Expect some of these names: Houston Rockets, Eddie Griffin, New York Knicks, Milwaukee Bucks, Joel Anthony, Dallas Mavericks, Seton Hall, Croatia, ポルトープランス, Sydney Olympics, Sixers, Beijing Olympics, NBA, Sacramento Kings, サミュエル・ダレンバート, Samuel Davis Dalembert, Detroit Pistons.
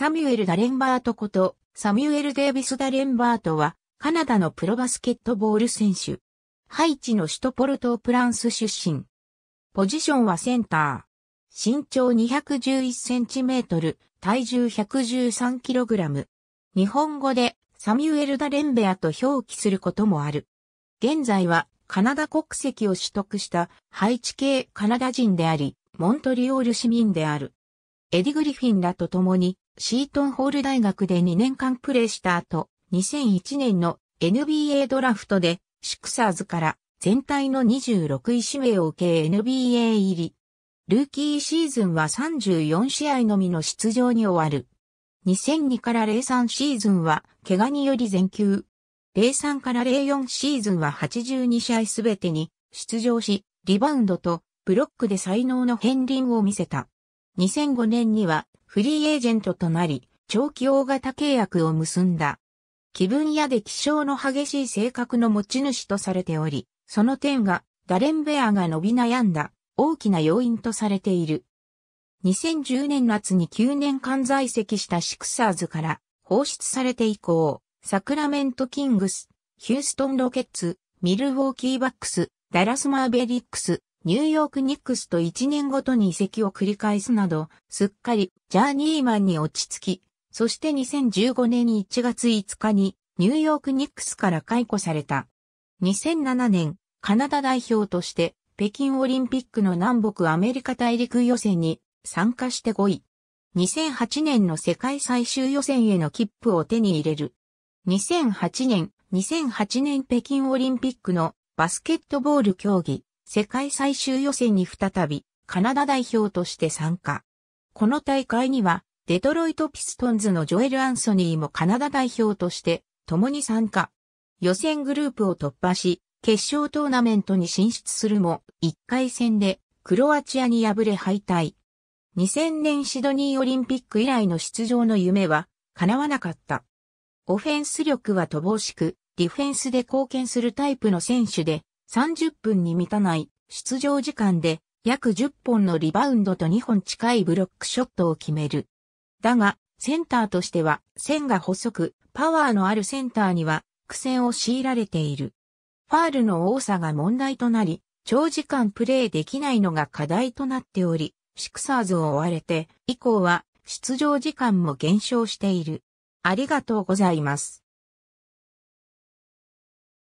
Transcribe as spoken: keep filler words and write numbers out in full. サミュエル・ダレンバートこと、サミュエル・デイビス・ダレンバートは、カナダのプロバスケットボール選手。ハイチの首都ポルトープランス出身。ポジションはセンター。身長にひゃくじゅういちセンチメートル、体重ひゃくじゅうさんキログラム。日本語でサミュエル・ダレンベアと表記することもある。現在はカナダ国籍を取得したハイチ系カナダ人であり、モントリオール市民である。エディ・グリフィンらと共にシートンホール大学でにねんかんプレーした後、にせんいちねんの エヌビーエー ドラフトでシクサーズから全体のにじゅうろくい指名を受け エヌビーエー 入り。ルーキーシーズンはさんじゅうよんしあいのみの出場に終わる。にせんにからゼロさんシーズンは怪我により全休。ゼロさんからゼロよんシーズンははちじゅうにしあいすべてに出場し、リバウンドとブロックで才能の片鱗を見せた。にせんごねんにはフリーエージェントとなり、長期大型契約を結んだ。気分屋で気性の激しい性格の持ち主とされており、その点がダレンベアが伸び悩んだ大きな要因とされている。にせんじゅうねん夏にきゅうねんかん在籍したシクサーズから放出されて以降、サクラメントキングス、ヒューストンロケッツ、ミルウォーキーバックス、ダラスマーベリックス、ニューヨークニックスといちねんごとに移籍を繰り返すなど、すっかりジャーニーマンに落ち着き、そしてにせんじゅうごねんいちがついつかにニューヨークニックスから解雇された。にせんななねん、カナダ代表として北京オリンピックの南北アメリカ大陸予選に参加してごい。にせんはちねんの世界最終予選への切符を手に入れる。にせんはちねん、にせんはちねん北京オリンピックのバスケットボール競技世界最終予選に再びカナダ代表として参加。この大会にはデトロイトピストンズのジョエル・アンソニーもカナダ代表として共に参加。予選グループを突破し、決勝トーナメントに進出するも、いっかいせんでクロアチアに敗れ敗退。にせんねんシドニーオリンピック以来の出場の夢は叶わなかった。オフェンス力は乏しく、ディフェンスで貢献するタイプの選手で、さんじゅっぷんに満たない出場時間で約じゅっぽんのリバウンドとにほん近いブロックショットを決める。だが、センターとしては、線が細く、パワーのあるセンターには、苦戦を強いられている。ファールの多さが問題となり、長時間プレーできないのが課題となっており、シクサーズを追われて、以降は、出場時間も減少している。ありがとうございます。